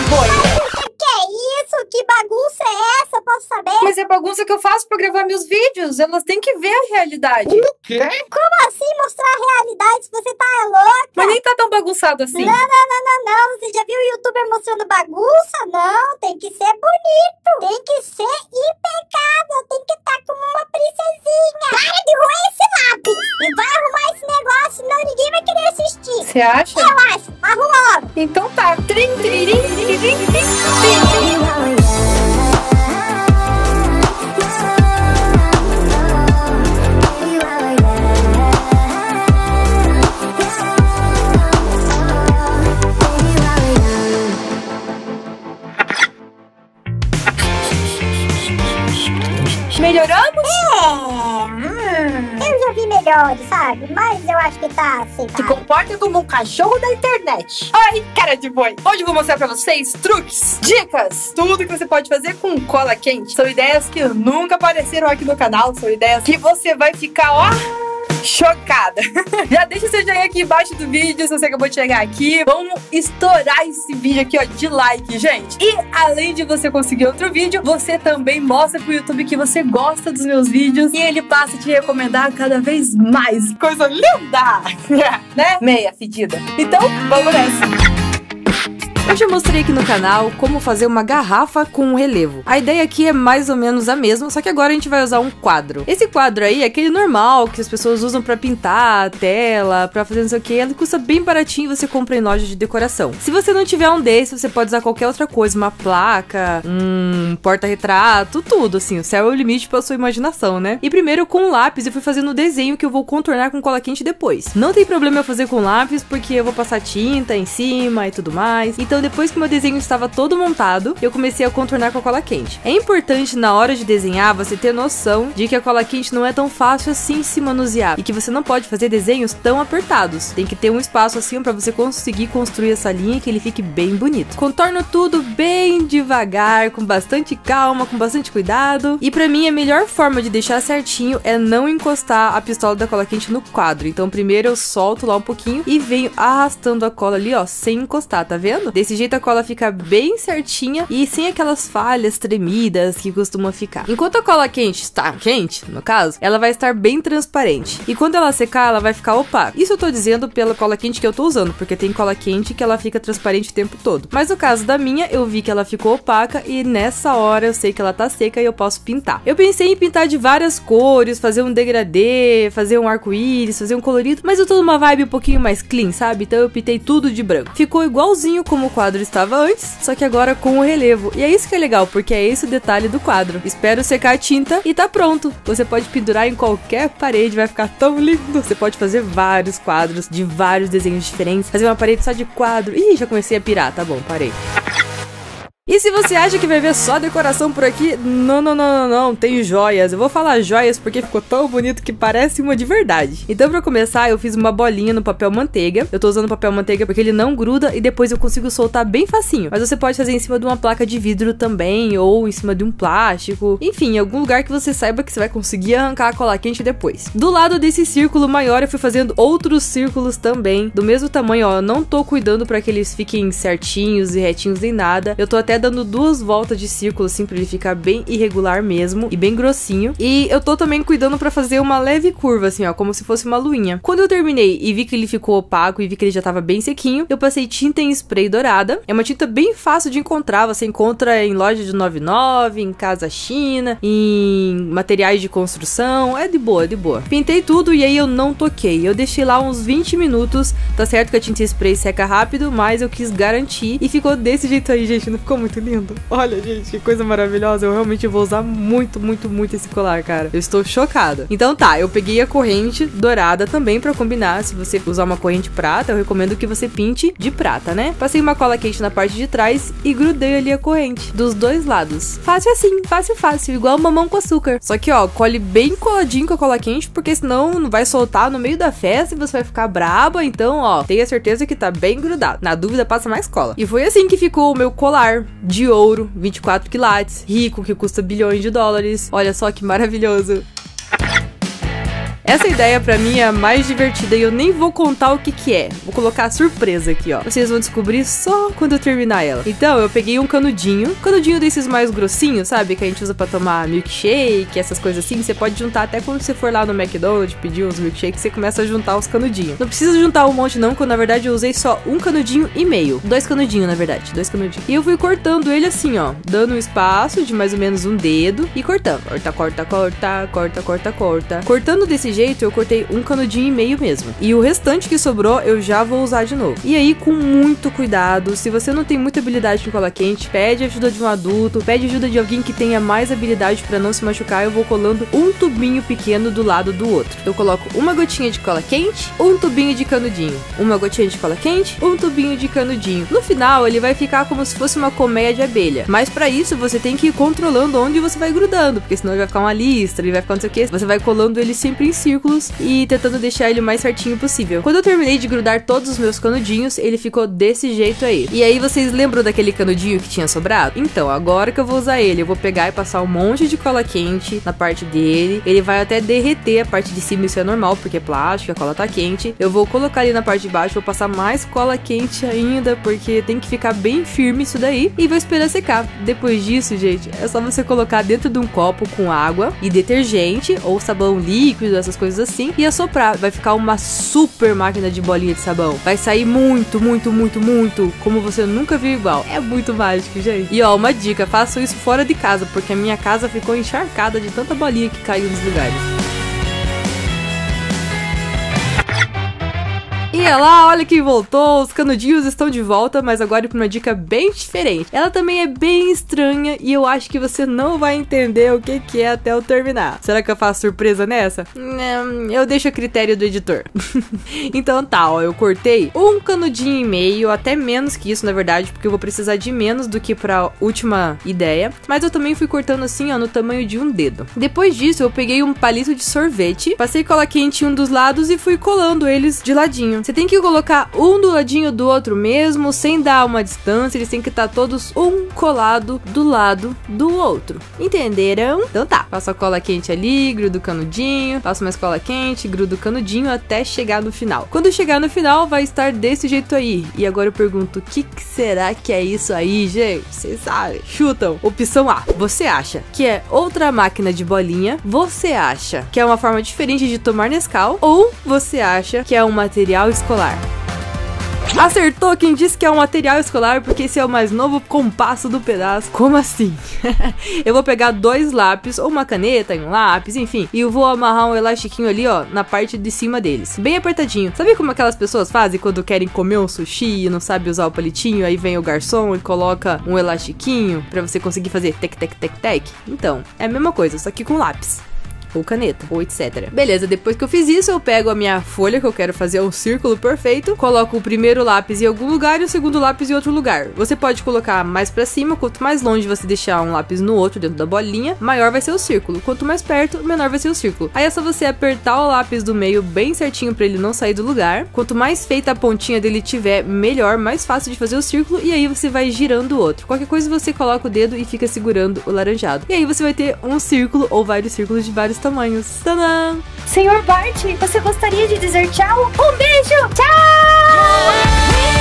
Oi. Que é isso? Que bagunça é essa? Posso saber? Mas é bagunça que eu faço pra gravar meus vídeos. Elas têm que ver a realidade. O quê? Como assim mostrar a realidade? Você tá louca? Mas nem tá tão bagunçado assim. Não, não, não, não, não. Você já viu o youtuber mostrando bagunça? Não, tem que ser bonito. Tem que ser impecável. Tem que estar como uma princesinha. Para de roer esse lápis. E vai arrumar esse negócio, senão ninguém vai querer assistir. Você acha? Eu acho. Arruma logo. Então tá. Trim, trim, trim, trim, trim. Melhoramos? Eu já vi melhores, sabe? Mas eu acho que tá aceitável. Se comporta como um cachorro da internet. Ai, cara de boi. Hoje eu vou mostrar pra vocês truques, dicas, tudo que você pode fazer com cola quente. São ideias que nunca apareceram aqui no canal. São ideias que você vai ficar, ó... chocada. Já deixa seu joinha aqui embaixo do vídeo, se você acabou de chegar aqui. Vamos estourar esse vídeo aqui, ó, de like, gente. E além de você conseguir outro vídeo, você também mostra pro YouTube que você gosta dos meus vídeos e ele passa a te recomendar cada vez mais. Coisa linda! Né? Meia fedida. Então, vamos nessa. Eu já mostrei aqui no canal como fazer uma garrafa com um relevo. A ideia aqui é mais ou menos a mesma, só que agora a gente vai usar um quadro. Esse quadro aí é aquele normal que as pessoas usam pra pintar a tela, pra fazer não sei o que. Ele custa bem baratinho e você compra em loja de decoração. Se você não tiver um desses, você pode usar qualquer outra coisa, uma placa, um porta-retrato, tudo assim. O céu é o limite pra sua imaginação, né? E primeiro com um lápis eu fui fazendo o desenho que eu vou contornar com cola quente depois. Não tem problema eu fazer com lápis porque eu vou passar tinta em cima e tudo mais. Então depois que meu desenho estava todo montado, eu comecei a contornar com a cola quente. É importante na hora de desenhar você ter noção de que a cola quente não é tão fácil assim se manusear e que você não pode fazer desenhos tão apertados. Tem que ter um espaço assim para você conseguir construir essa linha que ele fique bem bonito. Contorno tudo bem devagar, com bastante calma, com bastante cuidado. E para mim a melhor forma de deixar certinho é não encostar a pistola da cola quente no quadro. Então primeiro eu solto lá um pouquinho e venho arrastando a cola ali, ó, sem encostar, tá vendo? Desse jeito a cola fica bem certinha e sem aquelas falhas tremidas que costuma ficar. Enquanto a cola quente está quente, no caso, ela vai estar bem transparente. E quando ela secar, ela vai ficar opaca. Isso eu tô dizendo pela cola quente que eu tô usando, porque tem cola quente que ela fica transparente o tempo todo. Mas no caso da minha, eu vi que ela ficou opaca e nessa hora eu sei que ela tá seca e eu posso pintar. Eu pensei em pintar de várias cores, fazer um degradê, fazer um arco-íris, fazer um colorido, mas eu tô numa vibe um pouquinho mais clean, sabe? Então eu pintei tudo de branco. Ficou igualzinho como o quadro estava antes, só que agora com o relevo. E é isso que é legal, porque é esse o detalhe do quadro. Espero secar a tinta e tá pronto. Você pode pendurar em qualquer parede, vai ficar tão lindo. Você pode fazer vários quadros de vários desenhos diferentes, fazer uma parede só de quadro. Ih, já comecei a pirar, tá bom, parei. E se você acha que vai ver só decoração por aqui, não, não, não, não, não, tem joias. Eu vou falar joias porque ficou tão bonito que parece uma de verdade. Então pra começar eu fiz uma bolinha no papel manteiga. Eu tô usando papel manteiga porque ele não gruda e depois eu consigo soltar bem facinho. Mas você pode fazer em cima de uma placa de vidro também, ou em cima de um plástico. Enfim, em algum lugar que você saiba que você vai conseguir arrancar a cola quente depois. Do lado desse círculo maior eu fui fazendo outros círculos também, do mesmo tamanho, ó. Eu não tô cuidando pra que eles fiquem certinhos e retinhos nem nada. Eu tô até dando duas voltas de círculo, assim, pra ele ficar bem irregular mesmo, e bem grossinho. E eu tô também cuidando pra fazer uma leve curva, assim, ó, como se fosse uma luinha. Quando eu terminei e vi que ele ficou opaco e vi que ele já tava bem sequinho, eu passei tinta em spray dourada. É uma tinta bem fácil de encontrar, você encontra em loja de 99, em casa China, em materiais de construção, é de boa, de boa. Pintei tudo e aí eu não toquei, eu deixei lá uns 20 minutos, tá certo que a tinta spray seca rápido, mas eu quis garantir e ficou desse jeito aí, gente, não ficou muito lindo. Olha, gente, que coisa maravilhosa. Eu realmente vou usar muito, muito, muito esse colar, cara. Eu estou chocada. Então tá, eu peguei a corrente dourada também pra combinar. Se você usar uma corrente prata, eu recomendo que você pinte de prata, né? Passei uma cola quente na parte de trás e grudei ali a corrente dos dois lados. Fácil assim, fácil, fácil. Igual mamão com açúcar. Só que, ó, cole bem coladinho com a cola quente, porque senão não vai soltar no meio da festa e você vai ficar braba. Então, ó, tenha certeza que tá bem grudado. Na dúvida, passa mais cola. E foi assim que ficou o meu colar de ouro, 24 quilates, rico, que custa bilhões de dólares. Olha só que maravilhoso. Essa ideia pra mim é a mais divertida e eu nem vou contar o que é. Vou colocar a surpresa aqui, ó. Vocês vão descobrir só quando eu terminar ela. Então, eu peguei um canudinho. Canudinho desses mais grossinhos, sabe? Que a gente usa pra tomar milkshake, essas coisas assim. Você pode juntar até quando você for lá no McDonald's pedir uns milkshakes, você começa a juntar os canudinhos. Não precisa juntar um monte não, porque na verdade eu usei só um canudinho e meio. Dois canudinhos, na verdade. Dois canudinhos. E eu fui cortando ele assim, ó. Dando um espaço de mais ou menos um dedo e cortando. Corta, corta, corta, corta, corta, corta. Cortando desse jeito, eu cortei um canudinho e meio mesmo. E o restante que sobrou, eu já vou usar de novo. E aí, com muito cuidado, se você não tem muita habilidade com cola quente, pede ajuda de um adulto, pede ajuda de alguém que tenha mais habilidade pra não se machucar. Eu vou colando um tubinho pequeno do lado do outro. Eu coloco uma gotinha de cola quente, um tubinho de canudinho. Uma gotinha de cola quente, um tubinho de canudinho. No final, ele vai ficar como se fosse uma colmeia de abelha. Mas pra isso, você tem que ir controlando onde você vai grudando, porque senão ele vai ficar uma listra, ele vai ficar não sei o que. Você vai colando ele sempre em círculos e tentando deixar ele o mais certinho possível. Quando eu terminei de grudar todos os meus canudinhos, ele ficou desse jeito aí. E aí, vocês lembram daquele canudinho que tinha sobrado? Então, agora que eu vou usar ele, eu vou pegar e passar um monte de cola quente na parte dele. Ele vai até derreter a parte de cima, isso é normal, porque é plástico, a cola tá quente. Eu vou colocar ele na parte de baixo, vou passar mais cola quente ainda, porque tem que ficar bem firme isso daí. E vou esperar secar. Depois disso, gente, é só você colocar dentro de um copo com água e detergente, ou sabão líquido, essas coisas assim, e assoprar. Vai ficar uma super máquina de bolinha de sabão. Vai sair muito, muito, muito, muito, como você nunca viu igual. É muito mágico, gente. E ó, uma dica, façam isso fora de casa, porque a minha casa ficou encharcada de tanta bolinha que caiu nos lugares. E ela, olha quem voltou, os canudinhos estão de volta, mas agora para uma dica bem diferente. Ela também é bem estranha e eu acho que você não vai entender o que é até eu terminar. Será que eu faço surpresa nessa? Eu deixo a critério do editor. Então tá, ó, eu cortei um canudinho e meio, até menos que isso na verdade, porque eu vou precisar de menos do que pra última ideia. Mas eu também fui cortando assim, ó, no tamanho de um dedo. Depois disso eu peguei um palito de sorvete, passei cola quente em um dos lados e fui colando eles de ladinho. Você tem que colocar um do ladinho do outro mesmo, sem dar uma distância, eles têm que estar todos um colado do lado do outro. Entenderam? Então tá, passo a cola quente ali, grudo o canudinho, passo mais cola quente, grudo o canudinho até chegar no final. Quando chegar no final, vai estar desse jeito aí. E agora eu pergunto, o que será que é isso aí, gente? Vocês sabem, chutam. Opção A, você acha que é outra máquina de bolinha? Você acha que é uma forma diferente de tomar Nescau? Ou você acha que é um material escolar? Acertou quem disse que é um material escolar, porque esse é o mais novo compasso do pedaço. Como assim? Eu vou pegar dois lápis, ou uma caneta e um lápis, enfim, e eu vou amarrar um elastiquinho ali, ó, na parte de cima deles, bem apertadinho. Sabe como aquelas pessoas fazem quando querem comer um sushi e não sabe usar o palitinho? Aí vem o garçom e coloca um elastiquinho pra você conseguir fazer tec, tec, tec, tec. Então, é a mesma coisa, só que com lápis ou caneta, ou etc. Beleza, depois que eu fiz isso, eu pego a minha folha, que eu quero fazer um círculo perfeito, coloco o primeiro lápis em algum lugar e o segundo lápis em outro lugar. Você pode colocar mais pra cima, quanto mais longe você deixar um lápis no outro, dentro da bolinha, maior vai ser o círculo. Quanto mais perto, menor vai ser o círculo. Aí é só você apertar o lápis do meio bem certinho pra ele não sair do lugar. Quanto mais feita a pontinha dele tiver, melhor, mais fácil de fazer o círculo, e aí você vai girando o outro. Qualquer coisa você coloca o dedo e fica segurando o laranjado. E aí você vai ter um círculo, ou vários círculos de vários tamanhos. Tadã! Senhor Bart, você gostaria de dizer tchau? Um beijo! Tchau!